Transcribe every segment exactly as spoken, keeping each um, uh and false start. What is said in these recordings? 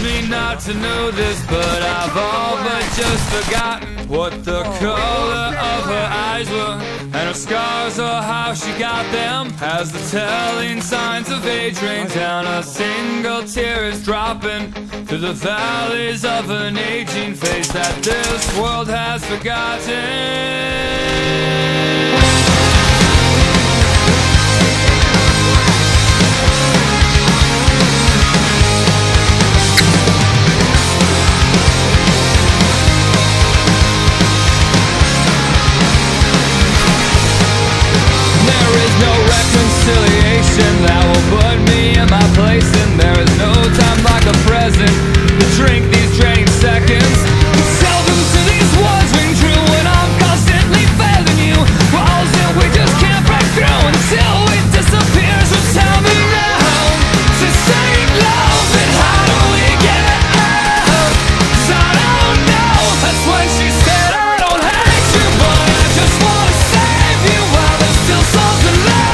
kills me not to know this, but I've all but just forgotten what the color of her eyes were, and her scars or how she got them. As the telling signs of age rain down, a single tear is dropping through the valleys of an aging face that this world has forgotten. Reconciliation that will put me in my place, and there is no time like a present to drink these draining seconds. And seldom do these words ring true when I'm constantly failing you. Walls that we just can't break through until it disappears. So tell me now, since I ain't love, and how do we get it out? 'Cause I don't know. That's when she said, I don't hate you, but I just wanna save you while there's still something left.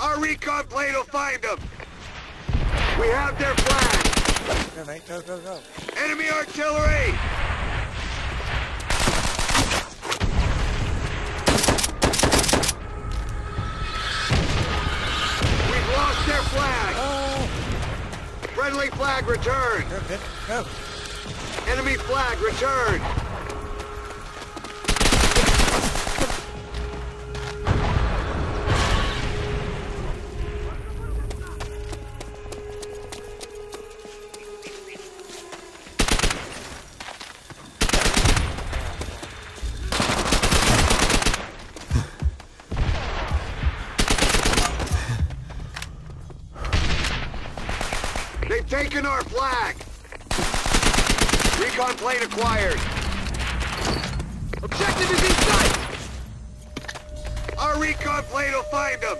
Our recon plane will find them. We have their flag. Go, mate. Go, go, go. Enemy artillery! We've lost their flag. Oh. Friendly flag returned. Go, go, go. Enemy flag returned. Taken our flag! Recon plane acquired! Objective is in sight! Our recon plane will find them!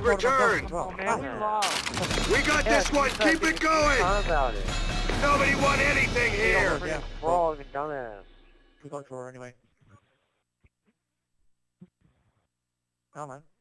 Return! Oh, we got yeah, this one! Keep it going! About it. Nobody won anything here! Yeah, frog and dumbass. We're going for her anyway. Come on.